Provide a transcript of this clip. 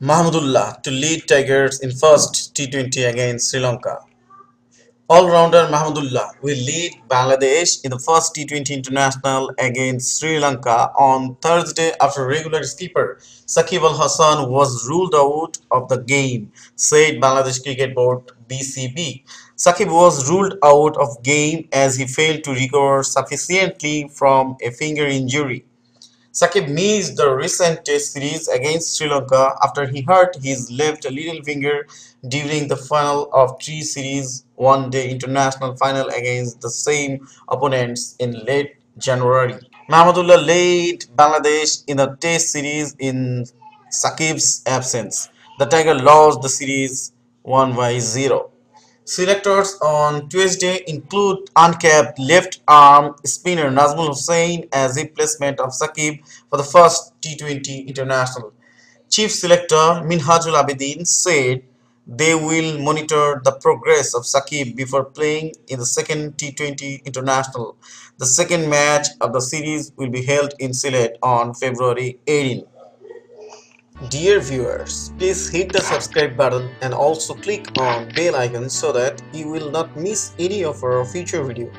Mahmudullah to lead Tigers in first T20 against Sri Lanka. All-rounder Mahmudullah will lead Bangladesh in the first T20 international against Sri Lanka on Thursday after regular skipper Sakib Al-Hasan was ruled out of the game, said Bangladesh Cricket Board (BCB). Sakib was ruled out of game as he failed to recover sufficiently from a finger injury. Sakib missed the recent test series against Sri Lanka after he hurt his left little finger during the final of three series one-day international final against the same opponents in late January. Mahmudullah led Bangladesh in the test series in Sakib's absence. The Tiger lost the series 1-0. Selectors on Tuesday include uncapped left-arm spinner Nazmul Hossain as replacement of Sakib for the first T20 international. Chief selector Minhajul Abedin said they will monitor the progress of Sakib before playing in the second T20 international. The second match of the series will be held in Sylhet on February 18. Dear viewers, please hit the subscribe button and also click on bell icon so that you will not miss any of our future video.